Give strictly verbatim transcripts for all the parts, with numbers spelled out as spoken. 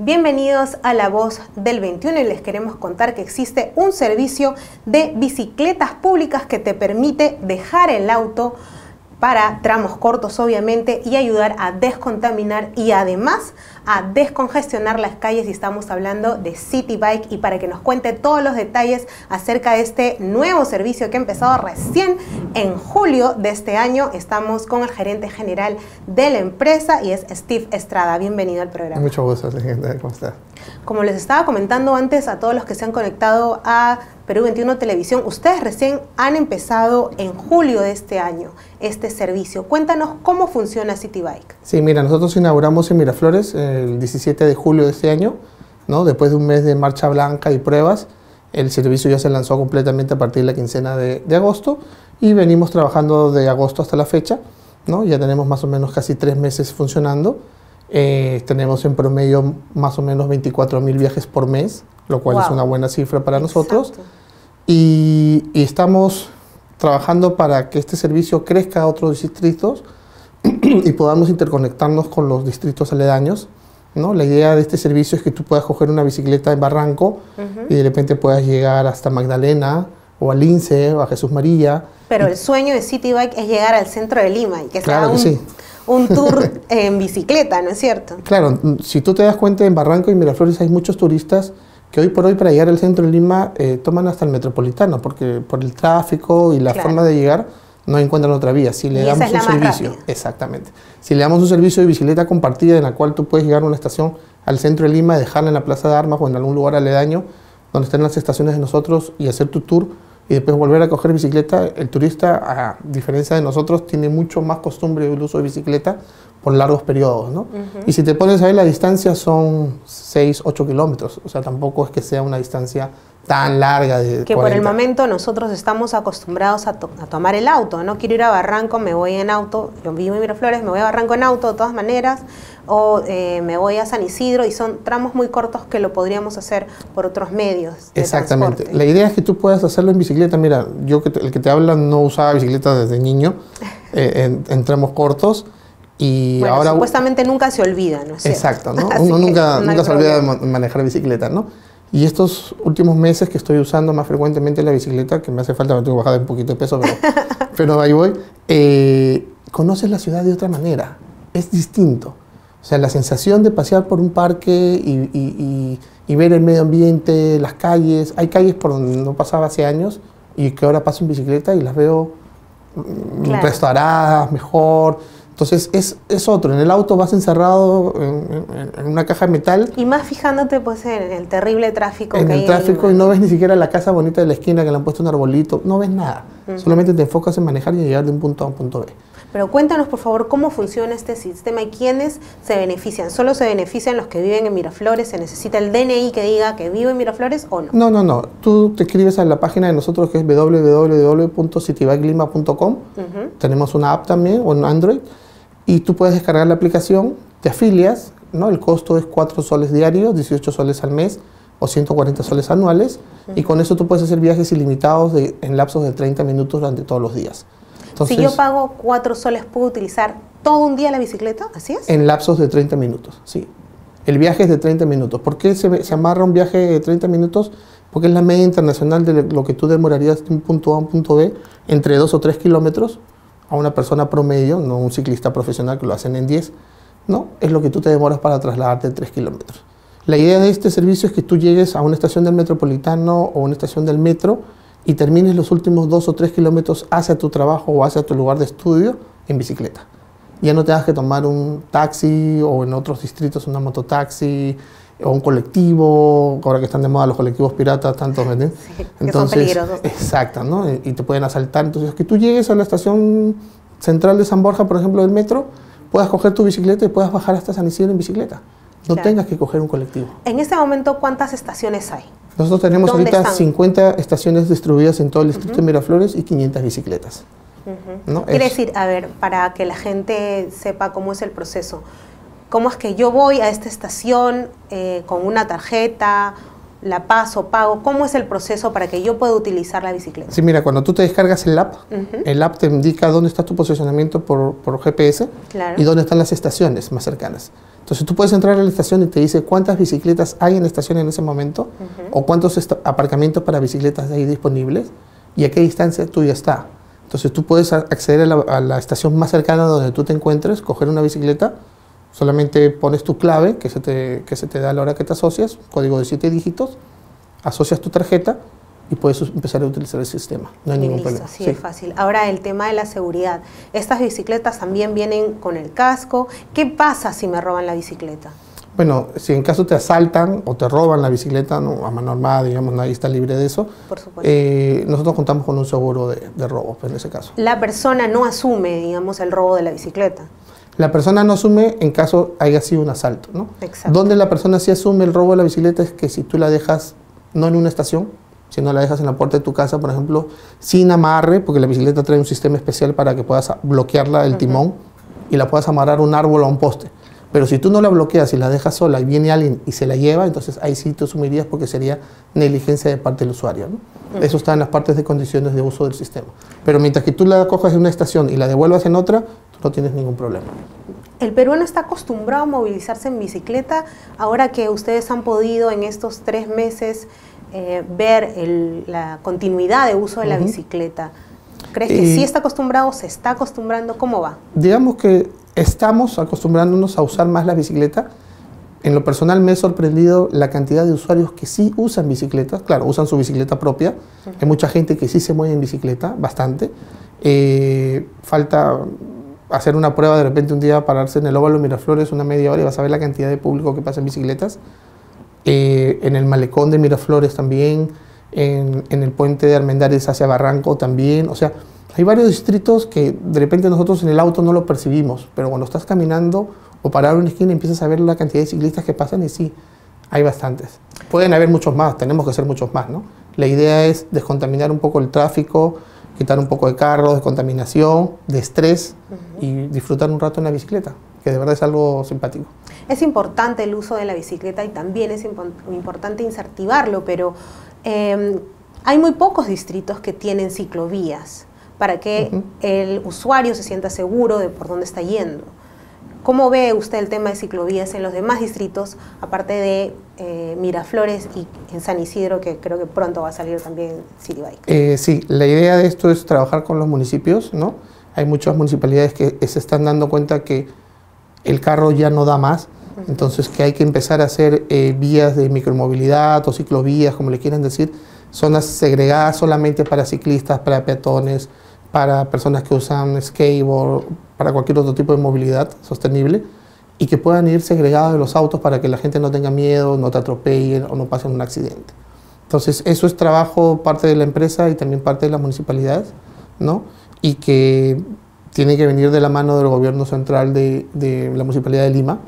Bienvenidos a La Voz del veintiuno y les queremos contar que existe un servicio de bicicletas públicas que te permite dejar el auto para tramos cortos obviamente y ayudar a descontaminar y además a descongestionar las calles, y estamos hablando de Citi Bike. Y para que nos cuente todos los detalles acerca de este nuevo servicio que ha empezado recién en julio de este año, estamos con el gerente general de la empresa y es Steve Estrada. Bienvenido al programa. Mucho gusto, señorita. ¿Cómo estás? Como les estaba comentando antes a todos los que se han conectado a Perú veintiuno Televisión, ustedes recién han empezado en julio de este año este servicio. Cuéntanos cómo funciona Citi Bike. Sí, mira, nosotros inauguramos en Miraflores el diecisiete de julio de este año, ¿no? Después de un mes de marcha blanca y pruebas, el servicio ya se lanzó completamente a partir de la quincena de, de agosto y venimos trabajando de agosto hasta la fecha, ¿no? Ya tenemos más o menos casi tres meses funcionando. Eh, tenemos en promedio más o menos veinticuatro mil viajes por mes, lo cual wow. es una buena cifra para Exacto. nosotros. Y, y estamos trabajando para que este servicio crezca a otros distritos y podamos interconectarnos con los distritos aledaños, ¿no? La idea de este servicio es que tú puedas coger una bicicleta en Barranco uh-huh. y de repente puedas llegar hasta Magdalena o a Lince o a Jesús María. Pero y... el sueño de Citi Bike es llegar al centro de Lima y que claro sea un... que sí. un tour en bicicleta, ¿no es cierto? Claro, si tú te das cuenta, en Barranco y Miraflores hay muchos turistas que hoy por hoy para llegar al centro de Lima eh, toman hasta el Metropolitano, porque por el tráfico y la claro. forma de llegar no encuentran otra vía. Si le y damos esa es la un más servicio, rápida. Exactamente. Si le damos un servicio de bicicleta compartida en la cual tú puedes llegar a una estación al centro de Lima, dejarla en la Plaza de Armas o en algún lugar aledaño donde estén las estaciones de nosotros y hacer tu tour y después volver a coger bicicleta, el turista, a diferencia de nosotros, tiene mucho más costumbre del uso de bicicleta por largos periodos, ¿no? Uh-huh. Y si te pones a ver, la distancia son seis, ocho kilómetros, o sea, tampoco es que sea una distancia tan larga de que cuarenta. Por el momento nosotros estamos acostumbrados a, to a tomar el auto, no quiero ir a Barranco, me voy en auto, yo vivo en Miraflores, me voy a Barranco en auto de todas maneras, o eh, me voy a San Isidro, y son tramos muy cortos que lo podríamos hacer por otros medios de Exactamente, transporte. La idea es que tú puedas hacerlo en bicicleta. Mira, yo que el que te habla no usaba bicicleta desde niño, eh, en, en tramos cortos. Y bueno, ahora supuestamente nunca se olvida, ¿no es cierto? Exacto, ¿no? Uno nunca, no nunca se olvida de manejar bicicleta, ¿no? Y estos últimos meses que estoy usando más frecuentemente la bicicleta, que me hace falta, me tengo que bajar un poquito de peso, pero, pero ahí voy, eh, conoces la ciudad de otra manera, es distinto. O sea, la sensación de pasear por un parque y, y, y, y ver el medio ambiente, las calles, hay calles por donde no pasaba hace años y que ahora paso en bicicleta y las veo claro. restauradas, mejor. Entonces es, es otro, en el auto vas encerrado en, en, en una caja de metal. Y más fijándote pues en el terrible tráfico que hay. En el tráfico y no ves ni siquiera la casa bonita de la esquina que le han puesto un arbolito, no ves nada. Uh-huh. Solamente te enfocas en manejar y llegar de un punto A a un punto B. Pero cuéntanos por favor cómo funciona este sistema y quiénes se benefician. ¿Solo se benefician los que viven en Miraflores? ¿Se necesita el D N I que diga que vive en Miraflores o no? No, no, no. Tú te escribes a la página de nosotros que es w w w punto city bike lima punto com. Uh-huh. Tenemos una app también, o en Android. Y tú puedes descargar la aplicación, te afilias, ¿no? El costo es cuatro soles diarios, dieciocho soles al mes o ciento cuarenta soles anuales. Uh-huh. Y con eso tú puedes hacer viajes ilimitados de, en lapsos de treinta minutos durante todos los días. Entonces, si yo pago cuatro soles, ¿puedo utilizar todo un día la bicicleta? ¿Así es? En lapsos de treinta minutos, sí. El viaje es de treinta minutos. ¿Por qué se, se amarra un viaje de treinta minutos? Porque es la media internacional de lo que tú demorarías de un punto A a un punto B, entre dos o tres kilómetros. A una persona promedio, no un ciclista profesional que lo hacen en diez, ¿no? Es lo que tú te demoras para trasladarte tres kilómetros. La idea de este servicio es que tú llegues a una estación del Metropolitano o una estación del metro y termines los últimos dos o tres kilómetros hacia tu trabajo o hacia tu lugar de estudio en bicicleta. Ya no tengas que tomar un taxi o en otros distritos una mototaxi o un colectivo, ahora que están de moda los colectivos piratas, tantos, ¿verdad? Sí, que entonces, son peligrosos. Exacto, ¿no? Y te pueden asaltar. Entonces, que tú llegues a la estación central de San Borja, por ejemplo, del metro, puedas coger tu bicicleta y puedas bajar hasta San Isidro en bicicleta. No claro. tengas que coger un colectivo. En este momento, ¿cuántas estaciones hay? Nosotros tenemos ahorita están? cincuenta estaciones distribuidas en todo el distrito uh-huh. de Miraflores y quinientas bicicletas. Uh-huh. ¿No? Quiere es... decir, a ver, para que la gente sepa cómo es el proceso, ¿cómo es que yo voy a esta estación eh, con una tarjeta la paso, pago? ¿Cómo es el proceso para que yo pueda utilizar la bicicleta? Sí, mira, cuando tú te descargas el app, uh-huh. el app te indica dónde está tu posicionamiento por, por G P S, claro. y dónde están las estaciones más cercanas. Entonces tú puedes entrar a la estación y te dice cuántas bicicletas hay en la estación en ese momento, uh-huh. o cuántos aparcamientos para bicicletas hay disponibles y a qué distancia tuya está. Entonces tú puedes acceder a la, a la estación más cercana donde tú te encuentres, coger una bicicleta, solamente pones tu clave que se te, que se te da a la hora que te asocias, código de siete dígitos, asocias tu tarjeta y puedes empezar a utilizar el sistema. No hay ningún problema. Así es fácil. Ahora el tema de la seguridad. Estas bicicletas también vienen con el casco. ¿Qué pasa si me roban la bicicleta? Bueno, si en caso te asaltan o te roban la bicicleta, no, a mano armada, digamos, nadie está libre de eso. Por supuesto. Eh, nosotros contamos con un seguro de, de robo, pues, en ese caso. La persona no asume, digamos, el robo de la bicicleta. La persona no asume en caso haya sido un asalto, ¿no? Exacto. Donde la persona sí asume el robo de la bicicleta es que si tú la dejas no en una estación, sino la dejas en la puerta de tu casa, por ejemplo, sin amarre, porque la bicicleta trae un sistema especial para que puedas bloquearla del timón, uh-huh. y la puedas amarrar a un árbol o a un poste. Pero si tú no la bloqueas y la dejas sola y viene alguien y se la lleva, entonces ahí sí te asumirías porque sería negligencia de parte del usuario, ¿no? Uh-huh. Eso está en las partes de condiciones de uso del sistema. Pero mientras que tú la cojas en una estación y la devuelvas en otra, tú no tienes ningún problema. El peruano está acostumbrado a movilizarse en bicicleta. Ahora que ustedes han podido en estos tres meses eh, ver el, la continuidad de uso de uh-huh. la bicicleta, ¿crees que eh, sí está acostumbrado, se está acostumbrando? ¿Cómo va? Digamos que estamos acostumbrándonos a usar más la bicicleta. En lo personal me he sorprendido la cantidad de usuarios que sí usan bicicletas. Claro, usan su bicicleta propia. Uh-huh. Hay mucha gente que sí se mueve en bicicleta, bastante. Eh, falta hacer una prueba de repente un día, pararse en el óvalo Miraflores una media hora y vas a ver la cantidad de público que pasa en bicicletas. Eh, en el malecón de Miraflores también, en, en el puente de Armendáriz hacia Barranco también. O sea, hay varios distritos que de repente nosotros en el auto no lo percibimos, pero cuando estás caminando o parado en una esquina empiezas a ver la cantidad de ciclistas que pasan y sí, hay bastantes. Pueden haber muchos más, tenemos que hacer muchos más, ¿no? La idea es descontaminar un poco el tráfico, quitar un poco de carros, de contaminación, de estrés, uh-huh. y disfrutar un rato en la bicicleta, que de verdad es algo simpático. Es importante el uso de la bicicleta y también es impo- importante incentivarlo, pero eh, hay muy pocos distritos que tienen ciclovías para que uh-huh. el usuario se sienta seguro de por dónde está yendo. ¿Cómo ve usted el tema de ciclovías en los demás distritos, aparte de eh, Miraflores y en San Isidro, que creo que pronto va a salir también Citi Bike? Eh, sí, la idea de esto es trabajar con los municipios, ¿no? Hay muchas municipalidades que se están dando cuenta que el carro ya no da más, uh-huh. entonces que hay que empezar a hacer eh, vías de micromovilidad o ciclovías, como le quieran decir, zonas segregadas solamente para ciclistas, para peatones, para personas que usan skateboard, para cualquier otro tipo de movilidad sostenible, y que puedan ir segregados de los autos para que la gente no tenga miedo, no te atropellen o no pasen un accidente. Entonces eso es trabajo parte de la empresa y también parte de las municipalidades, ¿no? Y que tiene que venir de la mano del gobierno central de, de la Municipalidad de Lima,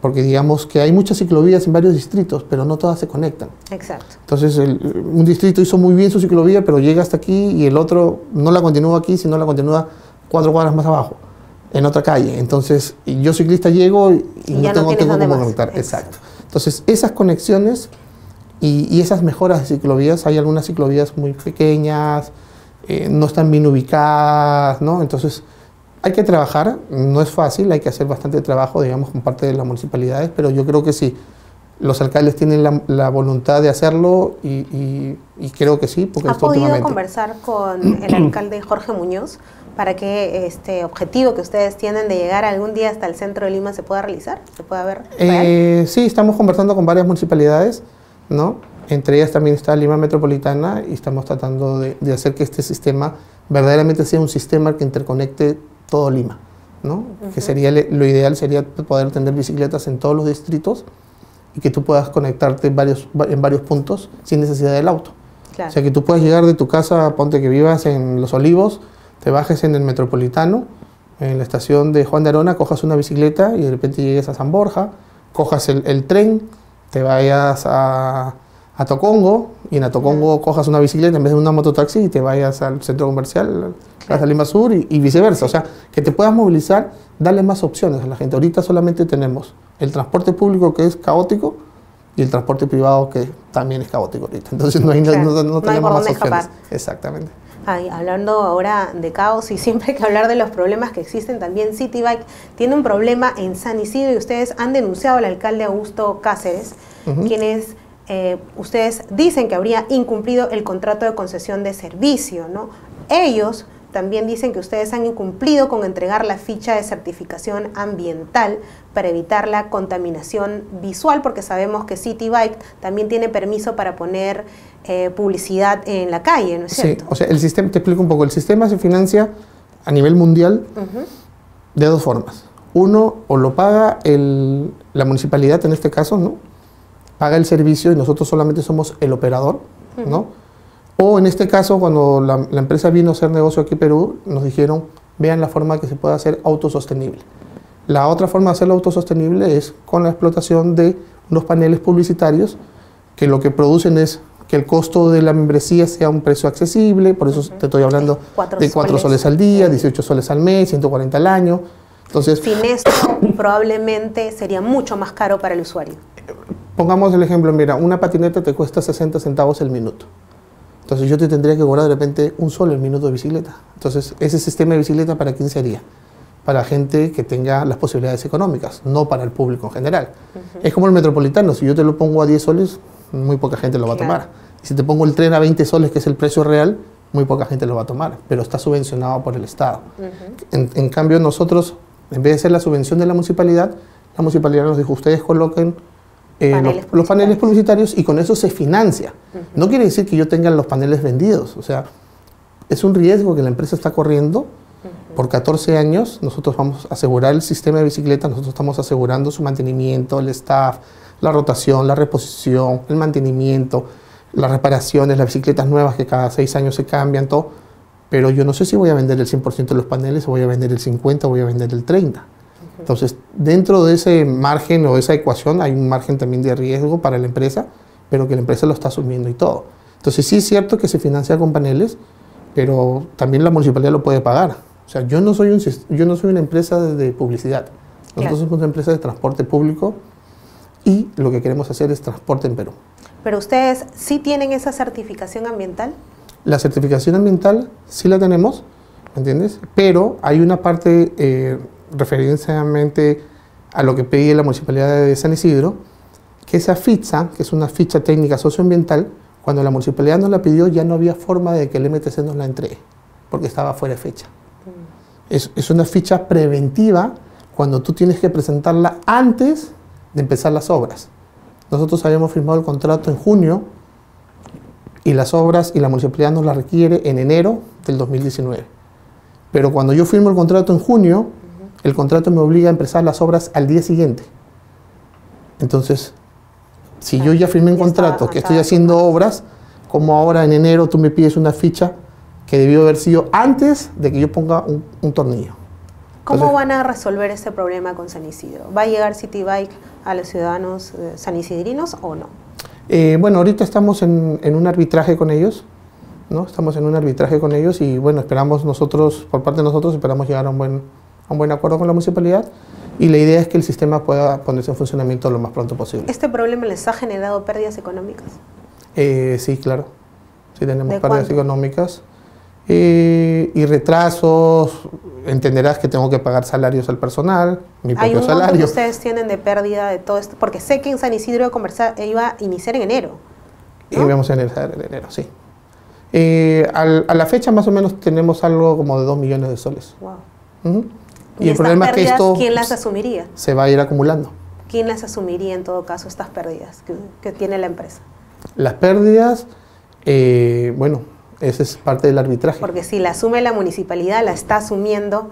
porque digamos que hay muchas ciclovías en varios distritos, pero no todas se conectan. Exacto. Entonces, el, un distrito hizo muy bien su ciclovía, pero llega hasta aquí y el otro no la continúa aquí, sino la continúa cuatro cuadras más abajo, en otra calle. Entonces, yo ciclista llego y, y no, tengo, no tengo cómo conectar. Exacto. Exacto. Entonces, esas conexiones y, y esas mejoras de ciclovías, hay algunas ciclovías muy pequeñas, eh, no están bien ubicadas, ¿no? Entonces, hay que trabajar, no es fácil, hay que hacer bastante trabajo, digamos, con parte de las municipalidades, pero yo creo que sí, los alcaldes tienen la, la voluntad de hacerlo y, y, y creo que sí. Porque ¿ha podido conversar con el alcalde Jorge Muñoz para que este objetivo que ustedes tienen de llegar algún día hasta el centro de Lima se pueda realizar, se pueda ver real? Eh, sí, estamos conversando con varias municipalidades, ¿no? Entre ellas también está Lima Metropolitana y estamos tratando de, de hacer que este sistema verdaderamente sea un sistema que interconecte todo Lima, ¿no? Uh-huh. Que sería lo ideal, sería poder tener bicicletas en todos los distritos y que tú puedas conectarte en varios, en varios puntos sin necesidad del auto. Claro. O sea, que tú puedas llegar de tu casa, ponte que vivas en Los Olivos, te bajes en el Metropolitano, en la estación de Juan de Arona, cojas una bicicleta y de repente llegues a San Borja, cojas el, el tren, te vayas a Atocongo y en Atocongo uh-huh. cojas una bicicleta en vez de una mototaxi y te vayas al centro comercial, vas a Lima Sur y, y viceversa. O sea, que te puedas movilizar, darle más opciones a la gente. Ahorita solamente tenemos el transporte público, que es caótico, y el transporte privado que también es caótico ahorita. Entonces no, hay, claro. no, no, no tenemos no más opciones. Exactamente. Ay, hablando ahora de caos, y siempre hay que hablar de los problemas que existen, también Citi Bike tiene un problema en San Isidro y ustedes han denunciado al alcalde Augusto Cáceres, uh-huh. quienes eh, ustedes dicen que habría incumplido el contrato de concesión de servicio, ¿no? Ellos también dicen que ustedes han incumplido con entregar la ficha de certificación ambiental para evitar la contaminación visual, porque sabemos que Citi Bike también tiene permiso para poner eh, publicidad en la calle, ¿no es cierto? Sí, o sea, el sistema, te explico un poco, el sistema se financia a nivel mundial uh-huh. de dos formas. Uno, o lo paga el, la municipalidad en este caso, ¿no? Paga el servicio y nosotros solamente somos el operador, uh-huh. ¿no? O en este caso, cuando la, la empresa vino a hacer negocio aquí en Perú, nos dijeron, vean la forma que se puede hacer autosostenible. La otra forma de hacerlo autosostenible es con la explotación de unos paneles publicitarios que lo que producen es que el costo de la membresía sea un precio accesible, por eso uh-huh. te estoy hablando cuatro de cuatro soles. soles al día, dieciocho soles al mes, ciento cuarenta al año. Entonces, sin esto probablemente sería mucho más caro para el usuario. Pongamos el ejemplo, mira, una patineta te cuesta sesenta centavos el minuto. Entonces yo te tendría que cobrar de repente un sol el minuto de bicicleta. Entonces ese sistema de bicicleta, ¿para quién sería? Para gente que tenga las posibilidades económicas, no para el público en general. Uh-huh. Es como el Metropolitano, si yo te lo pongo a diez soles, muy poca gente lo va claro. a tomar. Y si te pongo el tren a veinte soles, que es el precio real, muy poca gente lo va a tomar, pero está subvencionado por el Estado. Uh-huh. en, en cambio nosotros, en vez de ser la subvención de la municipalidad, la municipalidad nos dijo, ustedes coloquen Eh, paneles los, los paneles publicitarios y con eso se financia. Uh-huh. No quiere decir que yo tenga los paneles vendidos, o sea, es un riesgo que la empresa está corriendo. Uh-huh. Por catorce años nosotros vamos a asegurar el sistema de bicicleta, nosotros estamos asegurando su mantenimiento, el staff, la rotación, la reposición, el mantenimiento, las reparaciones, las bicicletas nuevas que cada seis años se cambian, todo. Pero yo no sé si voy a vender el cien por ciento de los paneles, voy a vender el cincuenta por ciento, voy a vender el treinta por ciento. Entonces, dentro de ese margen o esa ecuación hay un margen también de riesgo para la empresa, pero que la empresa lo está asumiendo y todo. Entonces, sí es cierto que se financia con paneles, pero también la municipalidad lo puede pagar. O sea, yo no soy, un, yo no soy una empresa de publicidad. Nosotros claro. somos una empresa de transporte público y lo que queremos hacer es transporte en Perú. ¿Pero ustedes sí tienen esa certificación ambiental? La certificación ambiental sí la tenemos, ¿me entiendes? Pero hay una parte... Eh, referencialmente a lo que pedía la Municipalidad de San Isidro, que esa ficha, que es una ficha técnica socioambiental, cuando la Municipalidad nos la pidió ya no había forma de que el M T C nos la entregue, porque estaba fuera de fecha. Mm. Es, es una ficha preventiva cuando tú tienes que presentarla antes de empezar las obras. Nosotros habíamos firmado el contrato en junio y las obras y la Municipalidad nos la requiere en enero del dos mil diecinueve. Pero cuando yo firmo el contrato en junio, el contrato me obliga a empezar las obras al día siguiente. Entonces, si ah, yo ya firmé un contrato, que estoy haciendo obras, como ahora en enero tú me pides una ficha que debió haber sido antes de que yo ponga un, un tornillo. ¿Cómo Entonces, van a resolver este problema con San Isidro? ¿Va a llegar Citi Bike a los ciudadanos eh, sanisidrinos o no? Eh, bueno, ahorita estamos en, en un arbitraje con ellos, ¿no? Estamos en un arbitraje con ellos y bueno, esperamos nosotros, por parte de nosotros, esperamos llegar a un buen... un buen acuerdo con la municipalidad y la idea es que el sistema pueda ponerse en funcionamiento lo más pronto posible. ¿Este problema les ha generado pérdidas económicas? Eh, sí, claro. Sí tenemos pérdidas cuánto? económicas eh, y retrasos. Entenderás que tengo que pagar salarios al personal, mi propio salario. ¿Hay un monto que ustedes tienen de pérdida de todo esto? Porque sé que en San Isidro iba a iniciar en enero, ¿no? Íbamos a iniciar en enero, sí. Eh, al, a la fecha más o menos tenemos algo como de dos millones de soles. Wow. Uh-huh. Y, y el problema es que esto, ¿quién las asumiría? Se va a ir acumulando. ¿Quién las asumiría en todo caso estas pérdidas que, que tiene la empresa? Las pérdidas, eh, bueno, esa es parte del arbitraje. Porque si la asume la municipalidad, la está asumiendo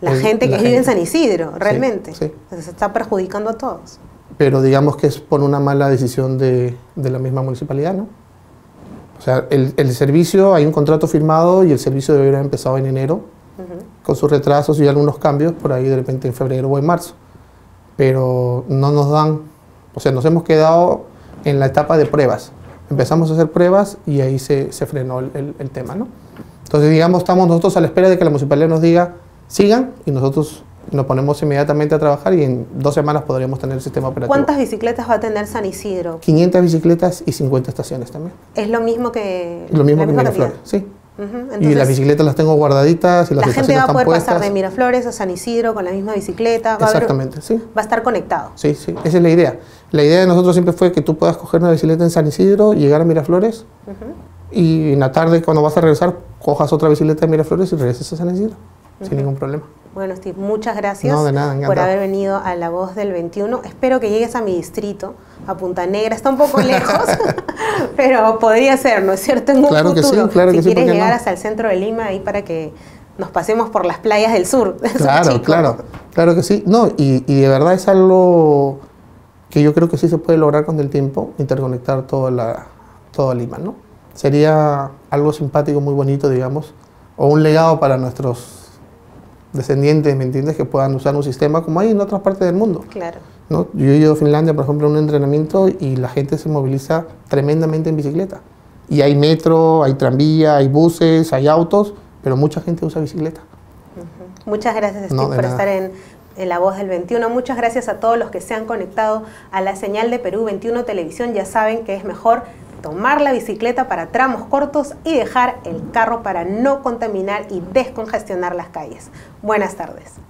la el, gente que la vive gente. en San Isidro, realmente. Sí, sí. Entonces se está perjudicando a todos. Pero digamos que es por una mala decisión de, de la misma municipalidad, ¿no? O sea, el, el servicio, hay un contrato firmado y el servicio debería haber empezado en enero. Con sus retrasos y algunos cambios por ahí de repente en febrero o en marzo, pero no nos dan, o sea, nos hemos quedado en la etapa de pruebas, empezamos a hacer pruebas y ahí se, se frenó el, el, el tema, ¿no? Entonces digamos, estamos nosotros a la espera de que la municipalidad nos diga sigan y nosotros nos ponemos inmediatamente a trabajar y en dos semanas podríamos tener el sistema operativo. ¿Cuántas bicicletas va a tener San Isidro? quinientas bicicletas y cincuenta estaciones también. ¿Es lo mismo que Lo mismo que Miraflores, sí. Uh-huh. Entonces, y las bicicletas las tengo guardaditas y las La gente va a poder puestas. pasar de Miraflores a San Isidro con la misma bicicleta. Va Exactamente, a haber, sí. Va a estar conectado. Sí, sí, esa es la idea. La idea de nosotros siempre fue que tú puedas coger una bicicleta en San Isidro, llegar a Miraflores, uh-huh, y en la tarde cuando vas a regresar, cojas otra bicicleta de Miraflores y regreses a San Isidro, uh-huh, sin ningún problema. Bueno, Steve, muchas gracias no, de nada, por haber venido a La Voz del veintiuno. Espero que llegues a mi distrito, a Punta Negra. Está un poco lejos, pero podría ser, ¿no es cierto? En un claro futuro. Que sí, claro si que sí. Si quieres llegar no? hasta el centro de Lima ahí para que nos pasemos por las playas del sur. Claro, claro. Claro que sí. No, y, y de verdad es algo que yo creo que sí se puede lograr con el tiempo, interconectar toda, la, toda Lima, ¿no? Sería algo simpático, muy bonito, digamos, o un legado para nuestros descendientes, ¿me entiendes? Que puedan usar un sistema como hay en otras partes del mundo. Claro. ¿No? Yo he ido a Finlandia, por ejemplo, a un entrenamiento y la gente se moviliza tremendamente en bicicleta. Y hay metro, hay tranvía, hay buses, hay autos, pero mucha gente usa bicicleta. Uh-huh. Muchas gracias, Steve, no, por nada. estar en, en La Voz del veintiuno. Muchas gracias a todos los que se han conectado a la señal de Perú veintiuno Televisión. Ya saben que es mejor tomar la bicicleta para tramos cortos y dejar el carro para no contaminar y descongestionar las calles. Buenas tardes.